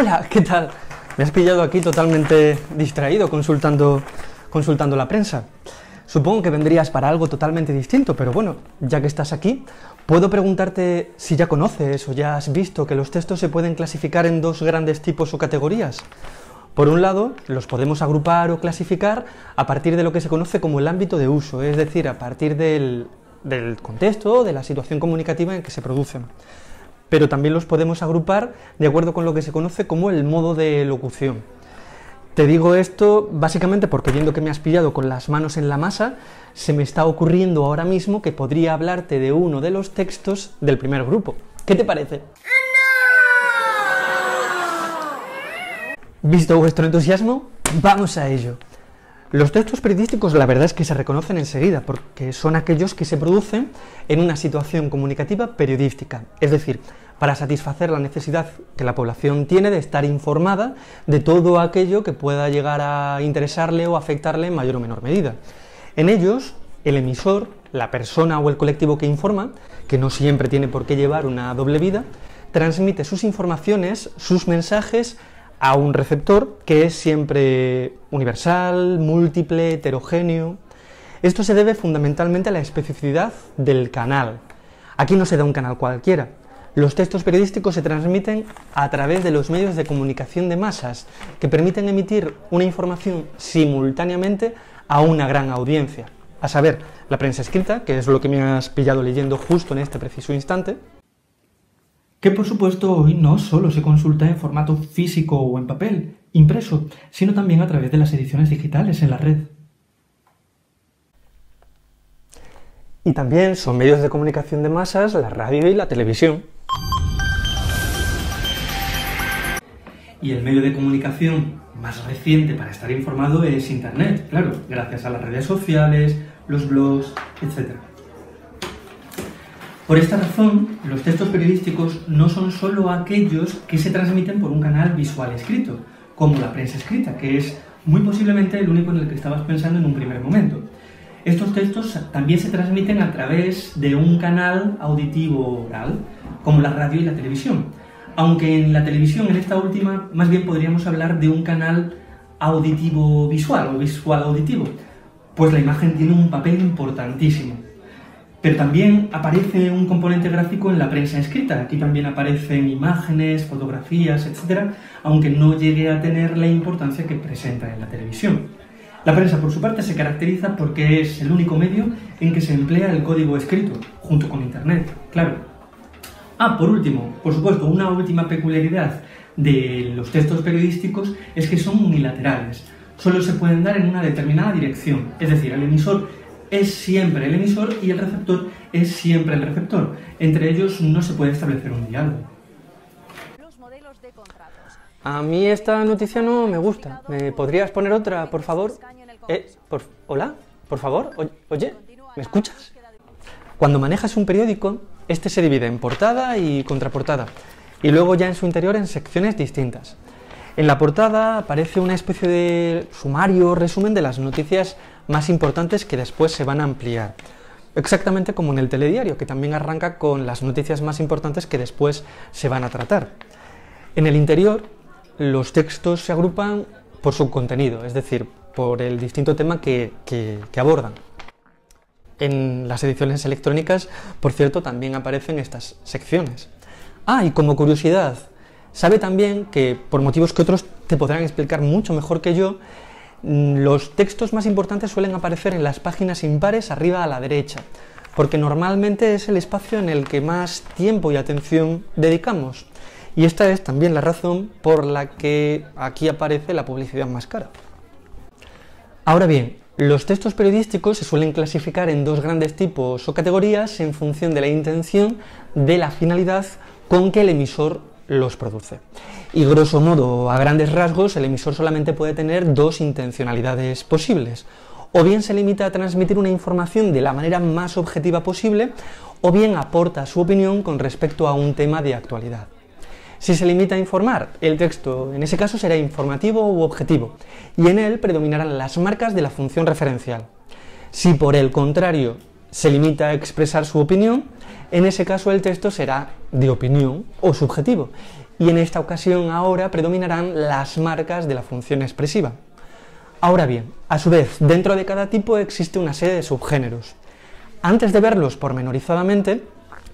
Hola, ¿qué tal? Me has pillado aquí totalmente distraído consultando la prensa. Supongo que vendrías para algo totalmente distinto, pero bueno, ya que estás aquí, puedo preguntarte si ya conoces o ya has visto que los textos se pueden clasificar en dos grandes tipos o categorías. Por un lado, los podemos agrupar o clasificar a partir de lo que se conoce como el ámbito de uso, es decir, a partir del contexto, de la situación comunicativa en que se producen. Pero también los podemos agrupar de acuerdo con lo que se conoce como el modo de locución. Te digo esto básicamente porque, viendo que me has pillado con las manos en la masa, se me está ocurriendo ahora mismo que podría hablarte de uno de los textos del primer grupo. ¿Qué te parece? ¡No! Visto vuestro entusiasmo, vamos a ello. Los textos periodísticos, la verdad es que se reconocen enseguida, porque son aquellos que se producen en una situación comunicativa periodística, es decir, para satisfacer la necesidad que la población tiene de estar informada de todo aquello que pueda llegar a interesarle o afectarle en mayor o menor medida. En ellos, el emisor, la persona o el colectivo que informa, que no siempre tiene por qué llevar una doble vida, transmite sus informaciones, sus mensajes, a un receptor que es siempre universal, múltiple, heterogéneo. Esto se debe fundamentalmente a la especificidad del canal. Aquí no se da un canal cualquiera. Los textos periodísticos se transmiten a través de los medios de comunicación de masas, que permiten emitir una información simultáneamente a una gran audiencia, a saber, la prensa escrita, que es lo que me has pillado leyendo justo en este preciso instante, que por supuesto hoy no solo se consulta en formato físico o en papel, impreso, sino también a través de las ediciones digitales en la red. Y también son medios de comunicación de masas la radio y la televisión. Y el medio de comunicación más reciente para estar informado es Internet, claro, gracias a las redes sociales, los blogs, etc. Por esta razón, los textos periodísticos no son solo aquellos que se transmiten por un canal visual escrito, como la prensa escrita, que es muy posiblemente el único en el que estabas pensando en un primer momento. Estos textos también se transmiten a través de un canal auditivo oral, como la radio y la televisión. Aunque en la televisión, en esta última, más bien podríamos hablar de un canal auditivo visual o visual auditivo, pues la imagen tiene un papel importantísimo. Pero también aparece un componente gráfico en la prensa escrita. Aquí también aparecen imágenes, fotografías, etc., aunque no llegue a tener la importancia que presenta en la televisión. La prensa, por su parte, se caracteriza porque es el único medio en que se emplea el código escrito, junto con Internet, claro. Ah, por último, por supuesto, una última peculiaridad de los textos periodísticos es que son unilaterales. Solo se pueden dar en una determinada dirección, es decir, al emisor es siempre el emisor y el receptor es siempre el receptor. Entre ellos no se puede establecer un diálogo. A mí esta noticia no me gusta. ¿Me podrías poner otra, por favor? ¿Hola? ¿Por favor? Oye, ¿me escuchas? Cuando manejas un periódico, este se divide en portada y contraportada, y luego ya en su interior en secciones distintas. En la portada aparece una especie de sumario o resumen de las noticias más importantes que después se van a ampliar. Exactamente como en el telediario, que también arranca con las noticias más importantes que después se van a tratar. En el interior, los textos se agrupan por su contenido, es decir, por el distinto tema que abordan. En las ediciones electrónicas, por cierto, también aparecen estas secciones. Ah, y como curiosidad, sabe también que, por motivos que otros te podrán explicar mucho mejor que yo, los textos más importantes suelen aparecer en las páginas impares arriba a la derecha, porque normalmente es el espacio en el que más tiempo y atención dedicamos. Y esta es también la razón por la que aquí aparece la publicidad más cara. Ahora bien, los textos periodísticos se suelen clasificar en dos grandes tipos o categorías en función de la intención, de la finalidad con que el emisor los produce. Y grosso modo, a grandes rasgos, el emisor solamente puede tener dos intencionalidades posibles. O bien se limita a transmitir una información de la manera más objetiva posible, o bien aporta su opinión con respecto a un tema de actualidad. Si se limita a informar, el texto en ese caso será informativo u objetivo, y en él predominarán las marcas de la función referencial. Si por el contrario se limita a expresar su opinión, en ese caso el texto será de opinión o subjetivo, y en esta ocasión ahora predominarán las marcas de la función expresiva. Ahora bien, a su vez, dentro de cada tipo existe una serie de subgéneros. Antes de verlos pormenorizadamente,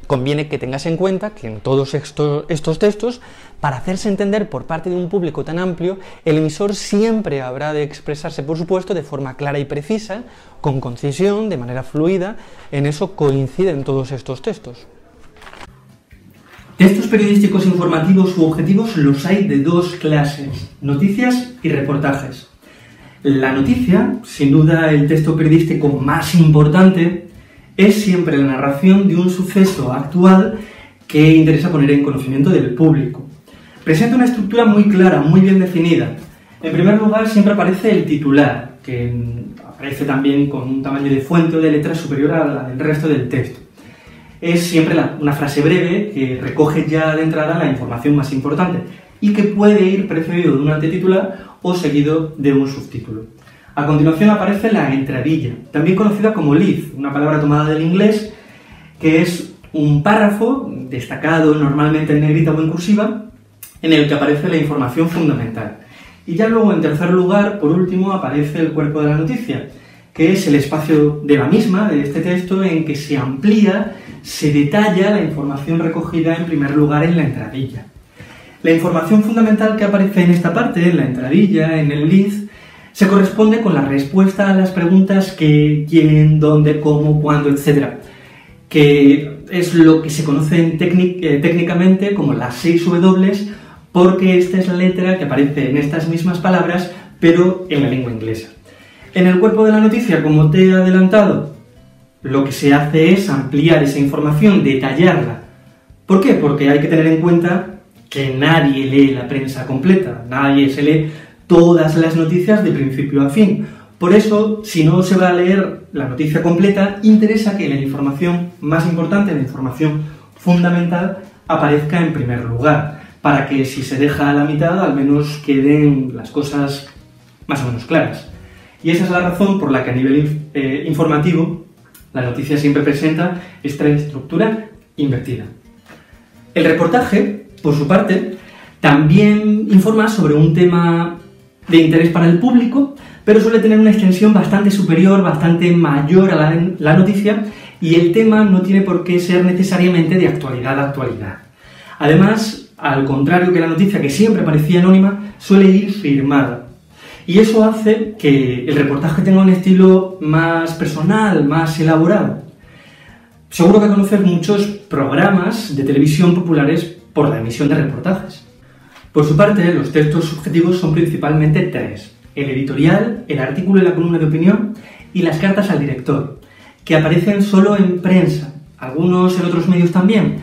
conviene que tengas en cuenta que en todos estos textos, para hacerse entender por parte de un público tan amplio, el emisor siempre habrá de expresarse, por supuesto, de forma clara y precisa, con concisión, de manera fluida. En eso coinciden todos estos textos. Textos periodísticos informativos u objetivos los hay de dos clases: noticias y reportajes. La noticia, sin duda el texto periodístico más importante, es siempre la narración de un suceso actual que interesa poner en conocimiento del público. Presenta una estructura muy clara, muy bien definida. En primer lugar, siempre aparece el titular, que aparece también con un tamaño de fuente o de letra superior a la del resto del texto. Es siempre una frase breve que recoge ya de entrada la información más importante y que puede ir precedido de un antetitular o seguido de un subtítulo. A continuación aparece la entradilla, también conocida como lead, una palabra tomada del inglés, que es un párrafo destacado normalmente en negrita o en cursiva, en el que aparece la información fundamental. Y ya luego, en tercer lugar, por último, aparece el cuerpo de la noticia, que es el espacio de la misma, de este texto, en que se amplía, se detalla la información recogida en primer lugar en la entradilla. La información fundamental que aparece en esta parte, en la entradilla, en el lead, se corresponde con la respuesta a las preguntas que, quién, dónde, cómo, cuándo, etc., que es lo que se conoce técnicamente como las 6 W, porque esta es la letra que aparece en estas mismas palabras, pero en la lengua inglesa. En el cuerpo de la noticia, como te he adelantado, lo que se hace es ampliar esa información, detallarla. ¿Por qué? Porque hay que tener en cuenta que nadie lee la prensa completa, nadie se lee todas las noticias de principio a fin. Por eso, si no se va a leer la noticia completa, interesa que la información más importante, la información fundamental, aparezca en primer lugar, para que si se deja a la mitad, al menos queden las cosas más o menos claras. Y esa es la razón por la que a nivel informativo la noticia siempre presenta esta estructura invertida. El reportaje, por su parte, también informa sobre un tema de interés para el público, pero suele tener una extensión bastante superior, bastante mayor a la noticia, y el tema no tiene por qué ser necesariamente de actualidad a actualidad. Además, al contrario que la noticia, que siempre parecía anónima, suele ir firmada. Y eso hace que el reportaje tenga un estilo más personal, más elaborado. Seguro que conoces muchos programas de televisión populares por la emisión de reportajes. Por su parte, los textos subjetivos son principalmente tres: el editorial, el artículo y la columna de opinión, y las cartas al director, que aparecen solo en prensa, algunos en otros medios también,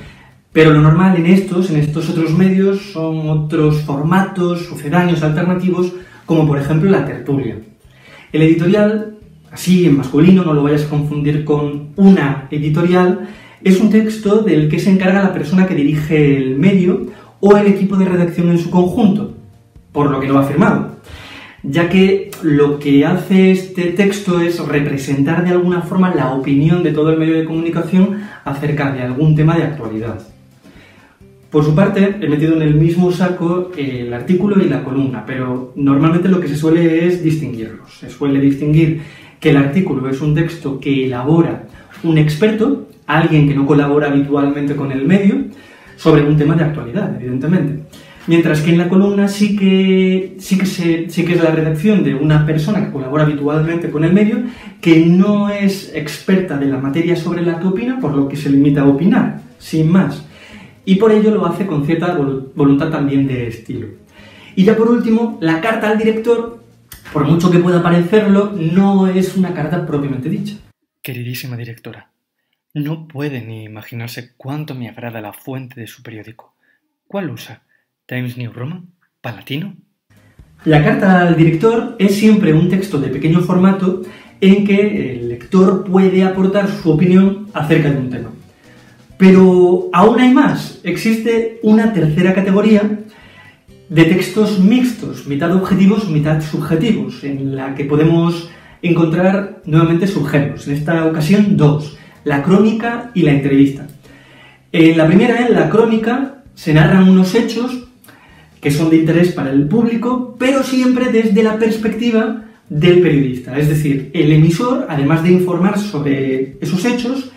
pero lo normal en estos otros medios son otros formatos sucedáneos alternativos, como por ejemplo la tertulia. El editorial, así en masculino, no lo vayas a confundir con una editorial, es un texto del que se encarga la persona que dirige el medio o el equipo de redacción en su conjunto, por lo que no va firmado, ya que lo que hace este texto es representar de alguna forma la opinión de todo el medio de comunicación acerca de algún tema de actualidad. Por su parte, he metido en el mismo saco el artículo y la columna, pero normalmente lo que se suele es distinguirlos. Se suele distinguir que el artículo es un texto que elabora un experto, alguien que no colabora habitualmente con el medio, sobre un tema de actualidad, evidentemente. Mientras que en la columna sí que es la redacción de una persona que colabora habitualmente con el medio, que no es experta de la materia sobre la que opina, por lo que se limita a opinar, sin más. Y por ello lo hace con cierta voluntad también de estilo. Y ya por último, la carta al director, por mucho que pueda parecerlo, no es una carta propiamente dicha. Queridísima directora, no puede ni imaginarse cuánto me agrada la fuente de su periódico. ¿Cuál usa? ¿Times New Roman? ¿Palatino? La carta al director es siempre un texto de pequeño formato en que el lector puede aportar su opinión acerca de un tema. Pero aún hay más. Existe una tercera categoría de textos mixtos, mitad objetivos, mitad subjetivos, en la que podemos encontrar nuevamente subgéneros. En esta ocasión, dos: la crónica y la entrevista. En la primera, en la crónica, se narran unos hechos que son de interés para el público, pero siempre desde la perspectiva del periodista. Es decir, el emisor, además de informar sobre esos hechos,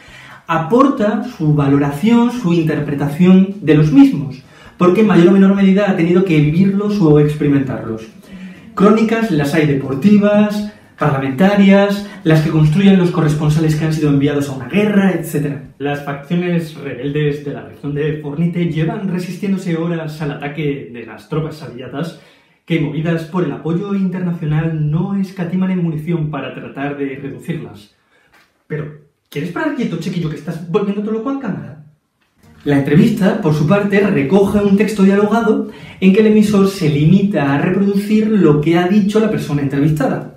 aporta su valoración, su interpretación de los mismos, porque en mayor o menor medida ha tenido que vivirlos o experimentarlos. Crónicas las hay deportivas, parlamentarias, las que construyen los corresponsales que han sido enviados a una guerra, etc. Las facciones rebeldes de la región de Fornite llevan resistiéndose horas al ataque de las tropas saliatas, que movidas por el apoyo internacional no escatiman en munición para tratar de reducirlas. Pero, ¿quieres parar quieto, chiquillo, que estás volviéndote loco al cámara? La entrevista, por su parte, recoge un texto dialogado en que el emisor se limita a reproducir lo que ha dicho la persona entrevistada.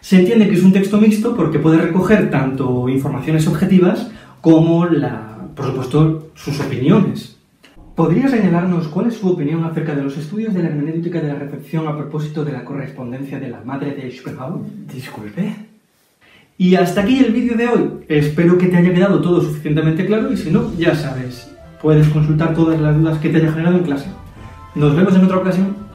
Se entiende que es un texto mixto porque puede recoger tanto informaciones objetivas como, por supuesto, sus opiniones. ¿Podría señalarnos cuál es su opinión acerca de los estudios de la hermenéutica de la recepción a propósito de la correspondencia de la madre de Schopenhauer? Disculpe. Y hasta aquí el vídeo de hoy. Espero que te haya quedado todo suficientemente claro y si no, ya sabes, puedes consultar todas las dudas que te haya generado en clase. Nos vemos en otra ocasión.